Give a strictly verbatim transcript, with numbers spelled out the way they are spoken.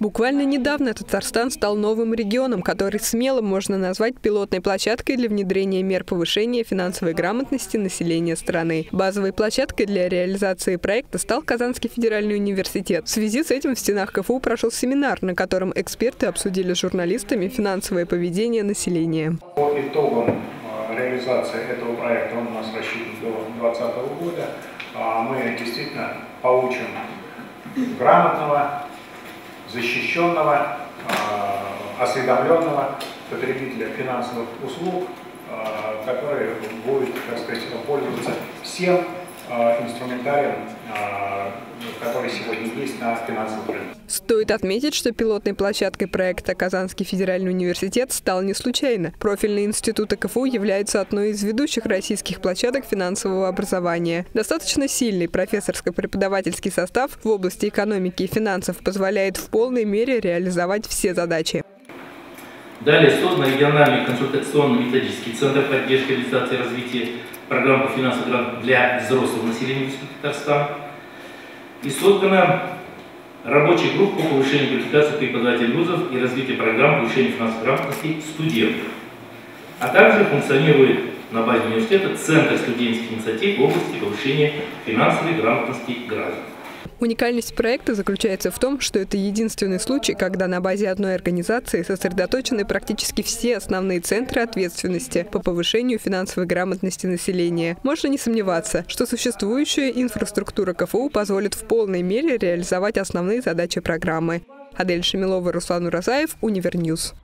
Буквально недавно Татарстан стал новым регионом, который смело можно назвать пилотной площадкой для внедрения мер повышения финансовой грамотности населения страны. Базовой площадкой для реализации проекта стал Казанский федеральный университет. В связи с этим в стенах КФУ прошел семинар, на котором эксперты обсудили с журналистами финансовое поведение населения. По итогам реализации этого проекта, он у нас рассчитан до две тысячи двадцатого года, мы действительно получим грамотного, защищенного, осведомленного потребителя финансовых услуг, который будет, так сказать, пользоваться всем инструментарием, который сегодня есть на финансовом рынке. Стоит отметить, что пилотной площадкой проекта Казанский федеральный университет стал не случайно. Профильные институты КФУ являются одной из ведущих российских площадок финансового образования. Достаточно сильный профессорско-преподавательский состав в области экономики и финансов позволяет в полной мере реализовать все задачи. Далее создан региональный консультационно-методический центр поддержки реализации и развития программ по финансовым грантам для взрослого населения Республики Татарстан. И создана рабочая группа по повышению квалификации преподавателей вузов и развития программ повышения финансовой грамотности студентов. А также функционирует на базе университета Центр студенческих инициатив в области повышения финансовой грамотности граждан. Уникальность проекта заключается в том, что это единственный случай, когда на базе одной организации сосредоточены практически все основные центры ответственности по повышению финансовой грамотности населения. Можно не сомневаться, что существующая инфраструктура КФУ позволит в полной мере реализовать основные задачи программы. Адель Шемилова, Руслан Уразаев, Универньюз.